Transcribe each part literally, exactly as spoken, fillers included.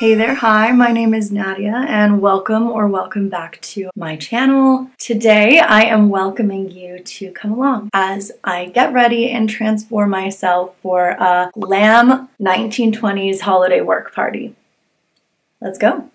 Hey there, hi, my name is Nadia and welcome or welcome back to my channel. Today I am welcoming you to come along as I get ready and transform myself for a glam nineteen twenties holiday work party. Let's go.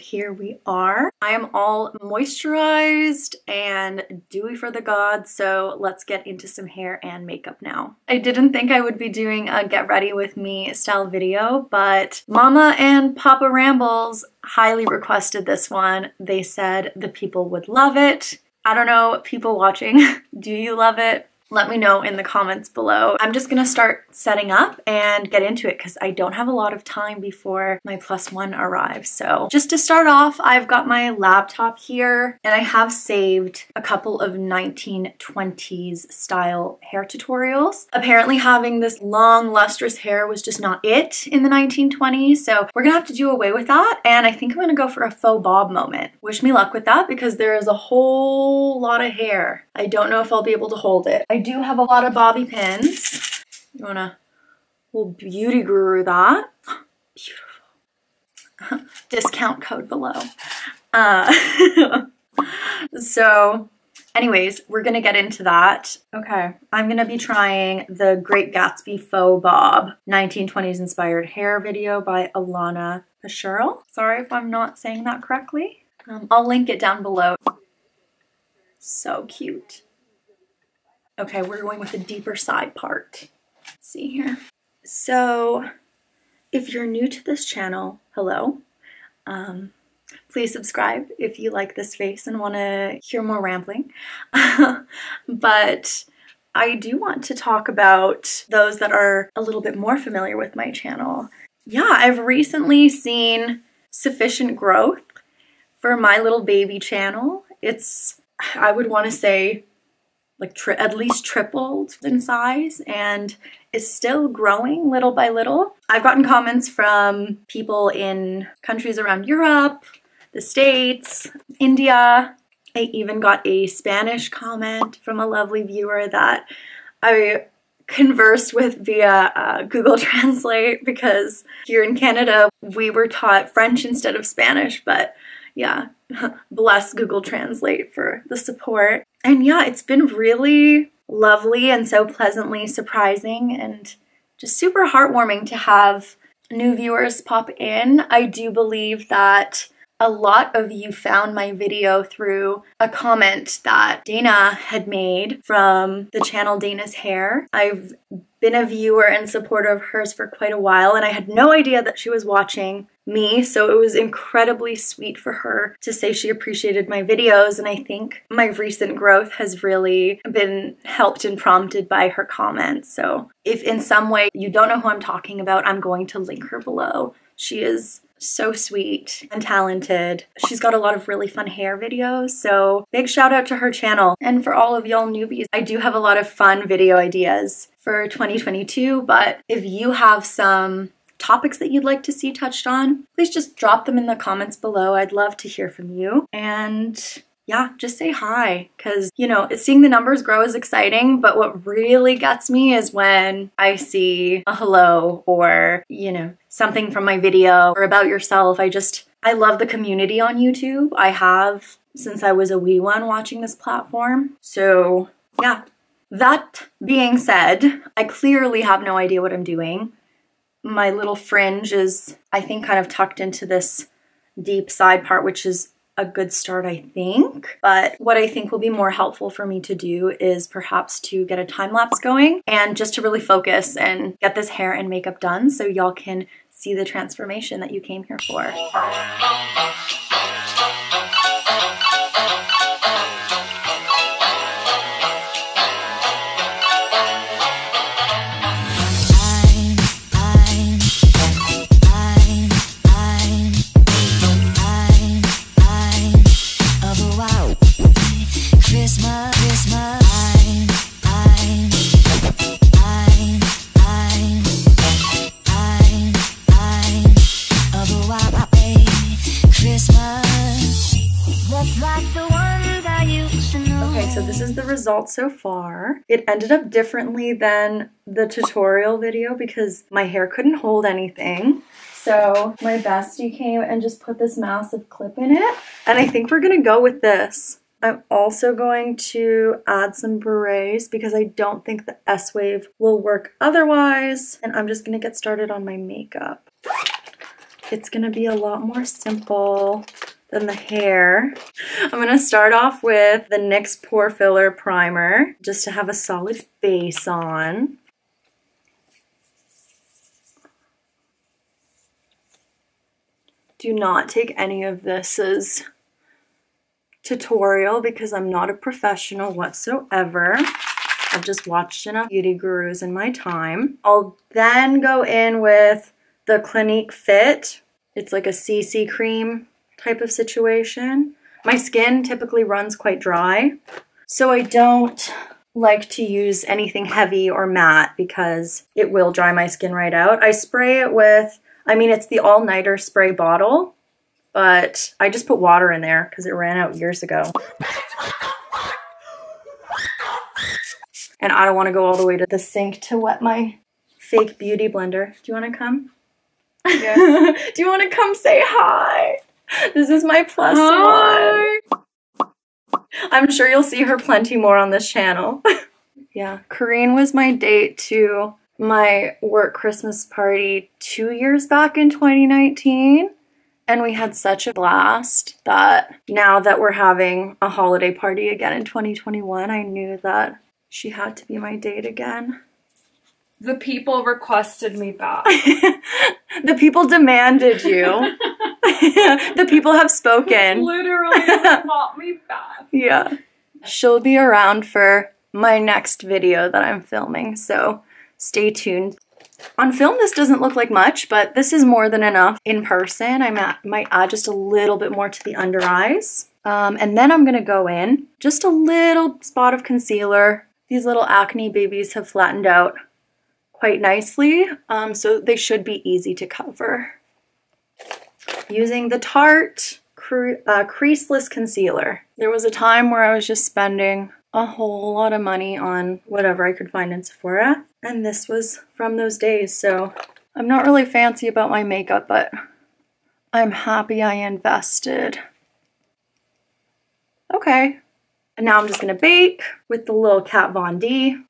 Here we are. I am all moisturized and dewy for the gods, so let's get into some hair and makeup now. I didn't think I would be doing a get ready with me style video, but Mama and Papa Rambles highly requested this one. They said the people would love it. I don't know, people watching, do you love it? Let me know in the comments below. I'm just gonna start setting up and get into it because I don't have a lot of time before my plus one arrives. So just to start off, I've got my laptop here and I have saved a couple of nineteen twenties style hair tutorials. Apparently having this long lustrous hair was just not it in the nineteen twenties. So we're gonna have to do away with that. And I think I'm gonna go for a faux bob moment. Wish me luck with that because there is a whole lot of hair. I don't know if I'll be able to hold it. I do have a lot of bobby pins. You wanna, we'll beauty guru that. Beautiful. Discount code below. Uh, so anyways, we're gonna get into that. Okay, I'm gonna be trying the Great Gatsby Faux Bob nineteen twenties inspired hair video by Elanna Pecherle. Sorry if I'm not saying that correctly. Um, I'll link it down below. So cute. Okay, we're going with the deeper side part. Let's see here. So if you're new to this channel, hello. Um, please subscribe if you like this face and want to hear more rambling. But I do want to talk about those that are a little bit more familiar with my channel. Yeah, I've recently seen sufficient growth for my little baby channel. It's, I would want to say, like tri at least tripled in size and is still growing little by little. I've gotten comments from people in countries around Europe, the States, India. I even got a Spanish comment from a lovely viewer that I conversed with via uh, Google Translate because here in Canada, we were taught French instead of Spanish, but yeah, bless Google Translate for the support. And yeah, it's been really lovely and so pleasantly surprising and just super heartwarming to have new viewers pop in. I do believe that a lot of you found my video through a comment that Dana had made from the channel Dana's Hair. I've been a viewer and supporter of hers for quite a while and I had no idea that she was watching me, so it was incredibly sweet for her to say she appreciated my videos, and I think my recent growth has really been helped and prompted by her comments. So if in some way you don't know who I'm talking about, I'm going to link her below. She is so sweet and talented. She's got a lot of really fun hair videos, so big shout out to her channel. And for all of y'all newbies, I do have a lot of fun video ideas for twenty twenty-two, but if you have some topics that you'd like to see touched on, please just drop them in the comments below. I'd love to hear from you. And yeah, just say hi, because you know, seeing the numbers grow is exciting, but what really gets me is when I see a hello or, you know, something from my video or about yourself. I just, I love the community on YouTube. I have since I was a wee one watching this platform. So yeah, that being said, I clearly have no idea what I'm doing. My little fringe is, I think, kind of tucked into this deep side part, which is a good start, I think. But what I think will be more helpful for me to do is perhaps to get a time lapse going and just to really focus and get this hair and makeup done so y'all can see the transformation that you came here for. Okay, so this is the result so far. It ended up differently than the tutorial video because my hair couldn't hold anything. So my bestie came and just put this massive clip in it. And I think we're gonna go with this. I'm also going to add some berets because I don't think the S-Wave will work otherwise. And I'm just gonna get started on my makeup. It's gonna be a lot more simple than the hair. I'm gonna start off with the N Y X Pore Filler Primer just to have a solid base on. Do not take any of this as tutorial because I'm not a professional whatsoever. I've just watched enough beauty gurus in my time. I'll then go in with the Clinique Fit. It's like a C C cream type of situation. My skin typically runs quite dry, so I don't like to use anything heavy or matte because it will dry my skin right out. I spray it with, I mean, it's the all-nighter spray bottle, but I just put water in there because it ran out years ago. And I don't want to go all the way to the sink to wet my fake beauty blender. Do you want to come? Yes. Do you want to come say hi? This is my plus hi. one. I'm sure you'll see her plenty more on this channel. Yeah, Corrine was my date to my work Christmas party two years back in twenty nineteen. And we had such a blast that now that we're having a holiday party again in twenty twenty-one, I knew that she had to be my date again. The people requested me back. The people demanded you. The people have spoken. Literally want me back. Yeah. She'll be around for my next video that I'm filming, so stay tuned. On film, this doesn't look like much, but this is more than enough. In person, I might add just a little bit more to the under eyes. Um, and then I'm going to go in just a little spot of concealer. These little acne babies have flattened out quite nicely, um, so they should be easy to cover. Using the Tarte Cre uh, Creaseless Concealer. There was a time where I was just spending a whole lot of money on whatever I could find in Sephora, and this was from those days, so I'm not really fancy about my makeup, but I'm happy I invested. Okay, and now I'm just gonna bake with the little Kat Von D.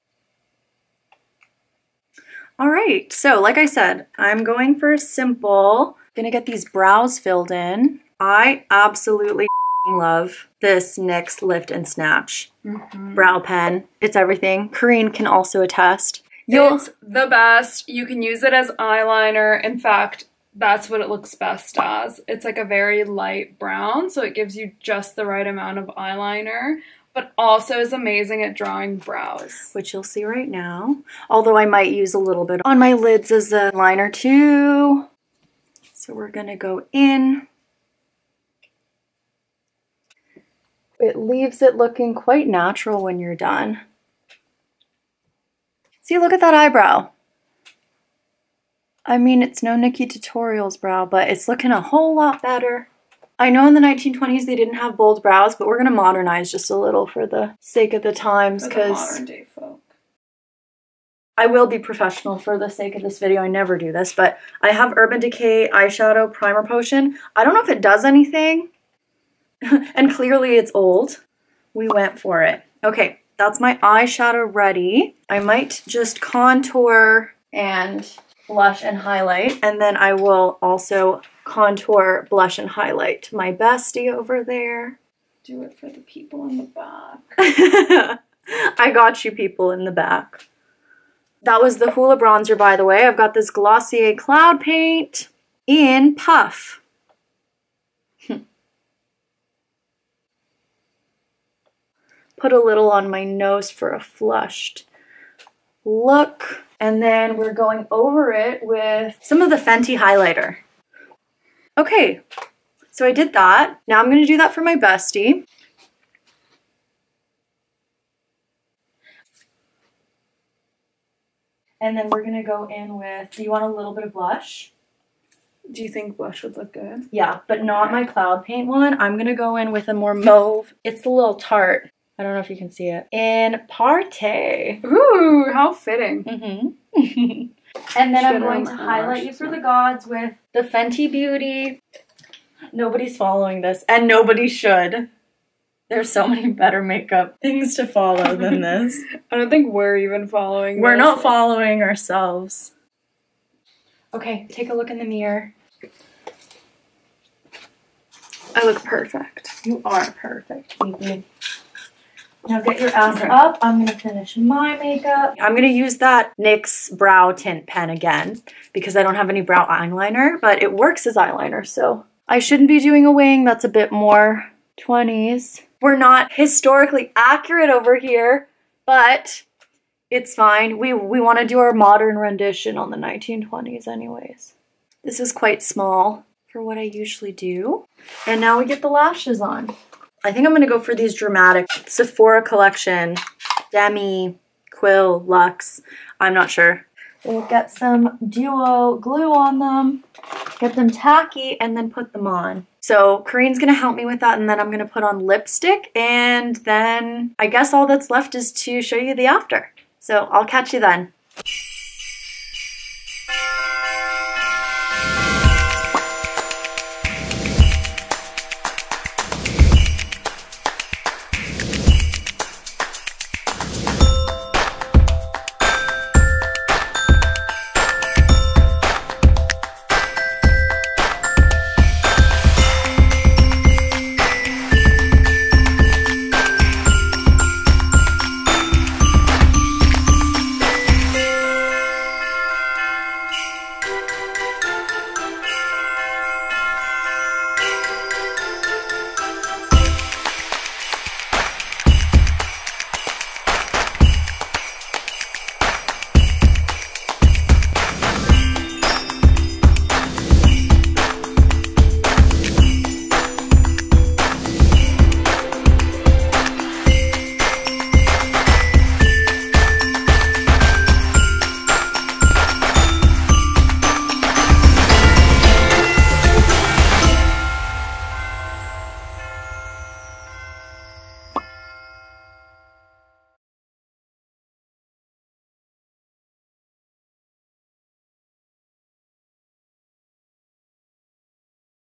All right, so like I said, I'm going for simple. Gonna get these brows filled in. I absolutely love this N Y X Lift and Snatch mm-hmm. brow pen. It's everything. Corrine can also attest. You'll it's the best. You can use it as eyeliner. In fact, that's what it looks best as. It's like a very light brown, so it gives you just the right amount of eyeliner, but also is amazing at drawing brows, which you'll see right now. Although I might use a little bit on my lids as a liner too. So we're gonna go in. It leaves it looking quite natural when you're done. See, look at that eyebrow. I mean, it's no Nikki Tutorials brow, but it's looking a whole lot better. I know in the nineteen twenties they didn't have bold brows, but we're going to modernize just a little for the sake of the times, because modern day folk. I will be professional for the sake of this video. I never do this, but I have Urban Decay Eyeshadow Primer Potion. I don't know if it does anything, and clearly it's old. We went for it. Okay, that's my eyeshadow ready. I might just contour and blush and highlight, and then I will also contour, blush, and highlight my bestie over there. Do it for the people in the back. I got you, people in the back. That was the Hoola bronzer, by the way. I've got this Glossier Cloud Paint in Puff. Put a little on my nose for a flushed look. And then we're going over it with some of the Fenty highlighter. Okay, so I did that. Now I'm gonna do that for my bestie. And then we're gonna go in with, do you want a little bit of blush? Do you think blush would look good? Yeah, but not my cloud paint one. I'm gonna go in with a more mauve. It's the little Tarte I don't know if you can see it. In Parte. Ooh, how fitting. Mm-hmm. And then I'm going to highlight you for the gods with the Fenty Beauty. Nobody's following this, and nobody should. There's so many better makeup things to follow than this. I don't think we're even following We're this. not following ourselves. Okay, take a look in the mirror. I look perfect. You are perfect, baby. Now get your ass okay. up. I'm going to finish my makeup. I'm going to use that NYX brow tint pen again because I don't have any brow eyeliner, but it works as eyeliner, so I shouldn't be doing a wing. That's a bit more twenties. We're not historically accurate over here, but it's fine. We, we want to do our modern rendition on the nineteen twenties anyways. This is quite small for what I usually do. And now we get the lashes on. I think I'm going to go for these dramatic Sephora collection Demi Quill Luxe. I'm not sure. We'll get some duo glue on them, get them tacky, and then put them on. So Corrine's going to help me with that, and then I'm going to put on lipstick, and then I guess all that's left is to show you the after. So I'll catch you then.